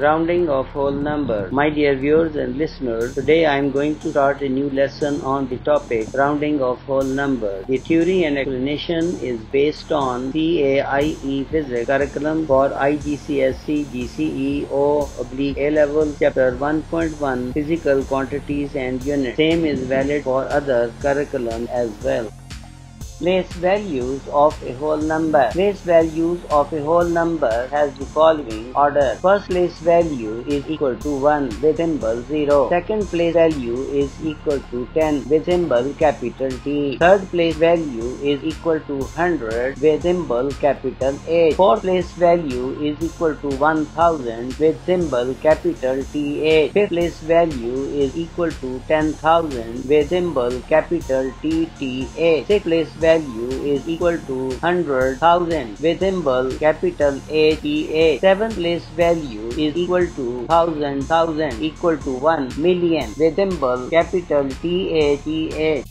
Rounding of whole number. My dear viewers and listeners, today I am going to start a new lesson on the topic rounding of whole number. The theory and explanation is based on CAIE Physics curriculum for IGCSE, GCE, O/A-Level Chapter 1.1 Physical Quantities and Units. Same is valid for other curriculum as well. Place values of a whole number. Place values of a whole number has the following order. First place value is equal to 1 with symbol 0. Second place value is equal to 10 with symbol capital T. Third place value is equal to 100 with symbol capital H. Fourth place value is equal to 1000 with symbol capital TH. Fifth place value is equal to 10,000 with symbol capital TTH. Sixth place value is equal to 100,000 with symbol capital ATA. Seventh place value is equal to 1,000 equal to 1,000,000 with symbol capital TATA.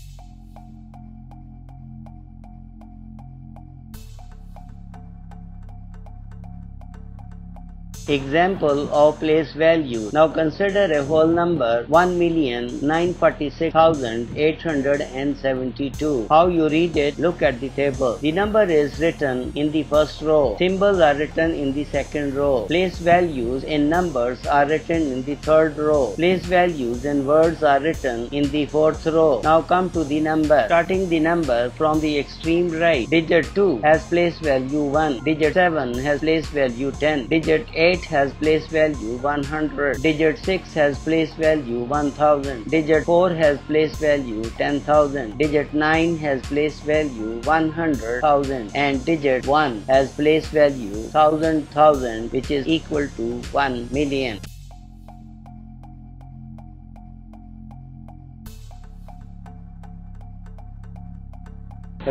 Example of place value. Now consider a whole number 1,946,872. How you read it? Look at the table. The number is written in the first row. Symbols are written in the second row. Place values in numbers are written in the third row. Place values in words are written in the fourth row. Now come to the number. Starting the number from the extreme right. Digit 2 has place value 1. Digit 7 has place value 10. Digit 8 has place value 100. Digit 6 has place value 1000. Digit 4 has place value 10,000. Digit 9 has place value 100,000. And digit 1 has place value 1,000,000, which is equal to 1,000,000.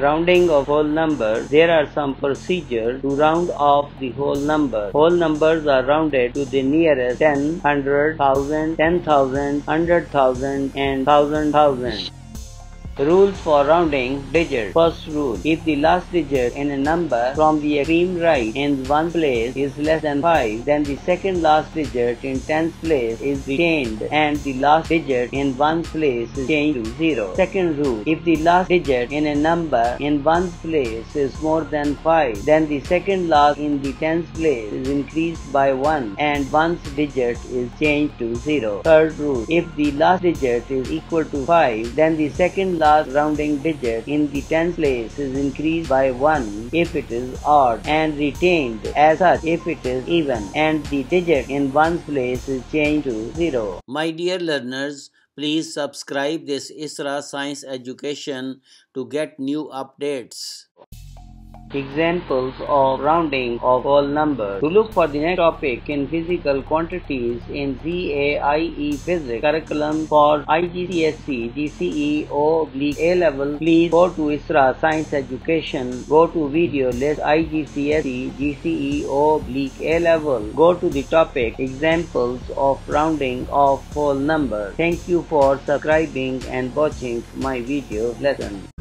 Rounding of whole number. There are some procedures to round off the whole number. Whole numbers are rounded to the nearest 10, 100, 1,000, 10,000, 100,000 and 1,000,000. Rules for rounding digits. First rule: if the last digit in a number from the extreme right in one place is less than 5, then the second last digit in 10th place is retained and the last digit in 1st place is changed to 0. Second rule: if the last digit in a number in 1st place is more than 5, then the second last in the 10th place is increased by 1 and 1st digit is changed to 0. Third rule: if the last digit is equal to 5, then the second last rounding digit in the 10th place is increased by 1 if it is odd and retained as such if it is even, and the digit in 1st place is changed to 0. My dear learners, please subscribe this ISRA Science Education to get new updates. Examples of rounding of whole number. To look for the next topic in physical quantities in CAIE Physics curriculum for IGCSE, GCE, O/A-Level, please go to ISRA Science Education, go to video list IGCSE, GCE, O/A-Level, go to the topic examples of rounding of whole number. Thank you for subscribing and watching my video lesson.